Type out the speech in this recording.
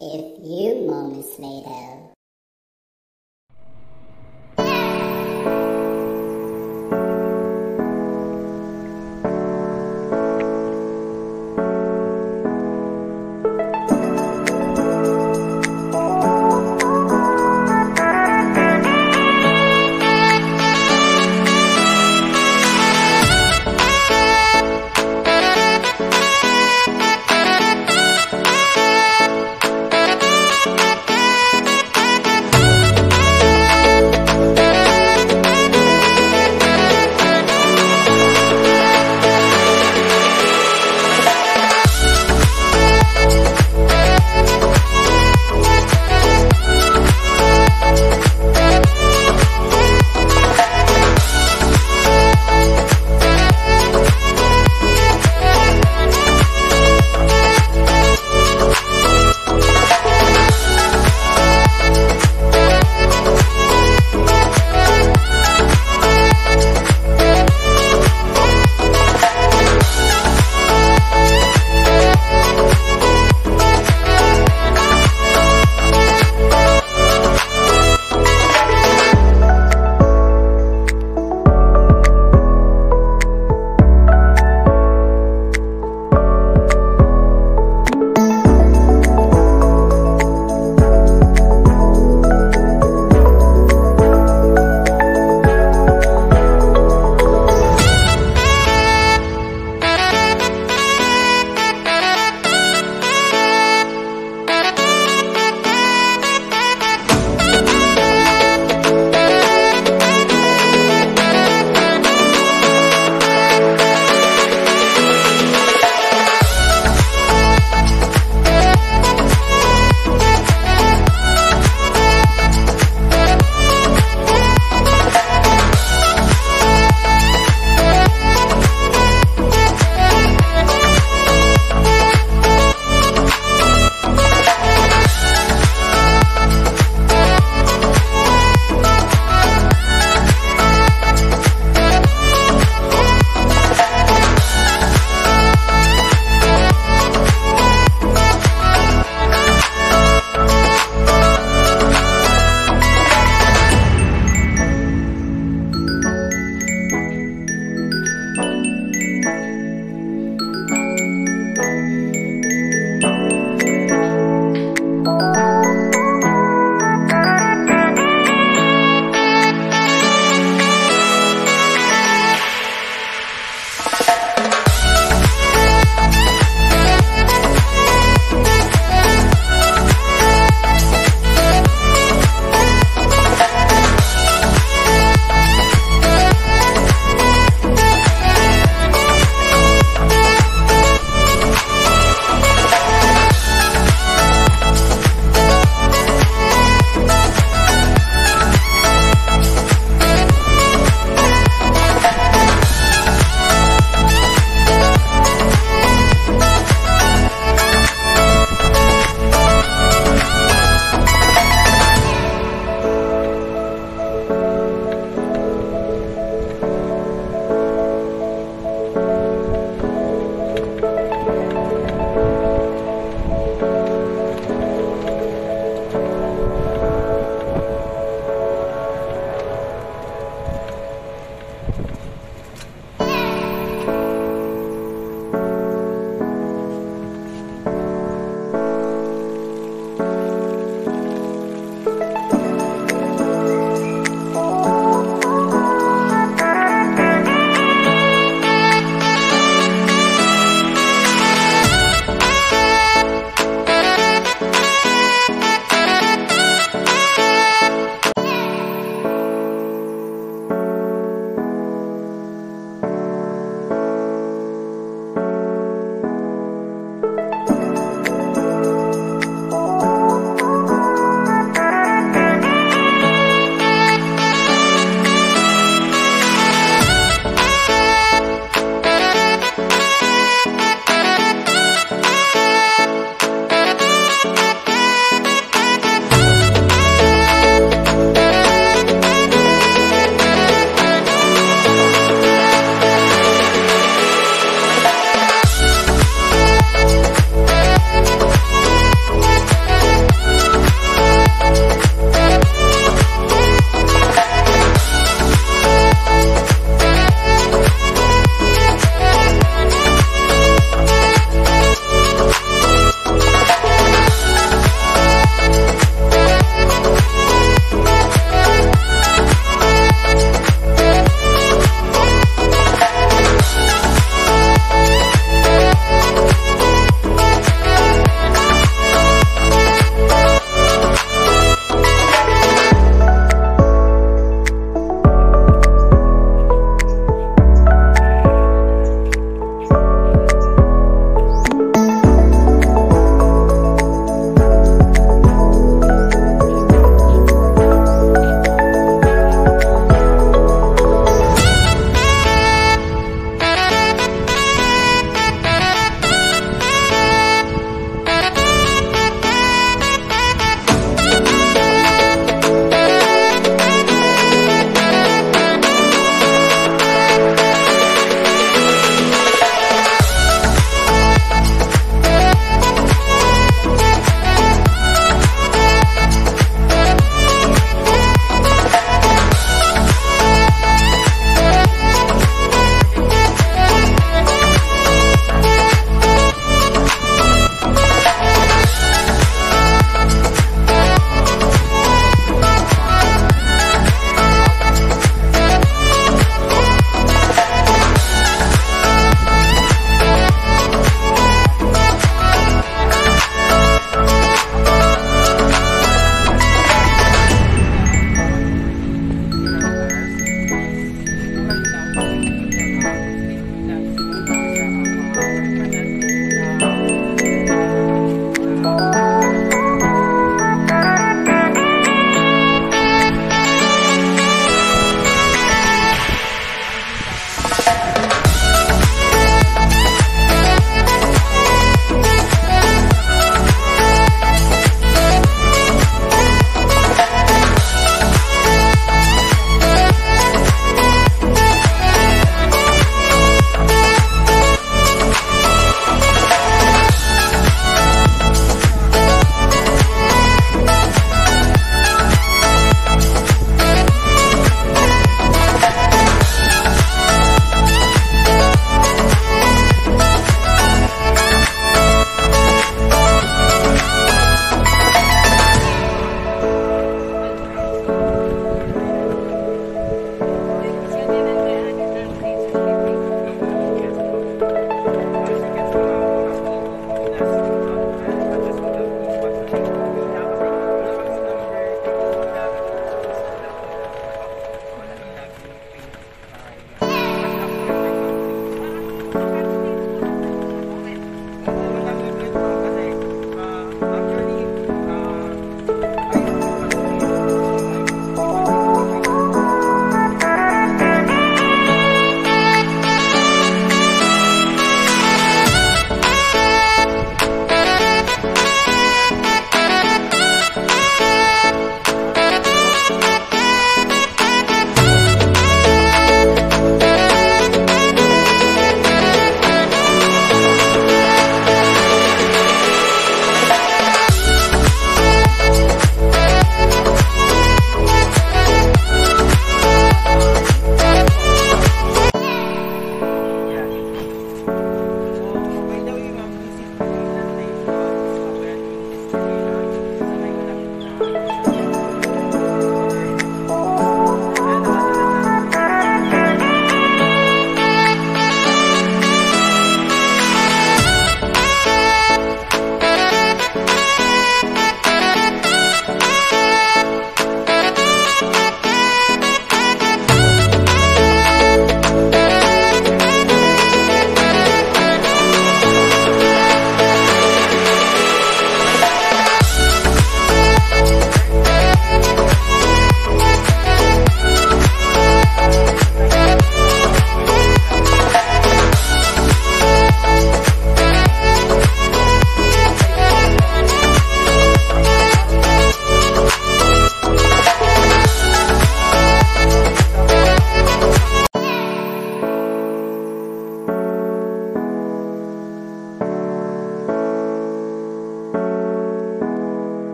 if you, Mommy Snato.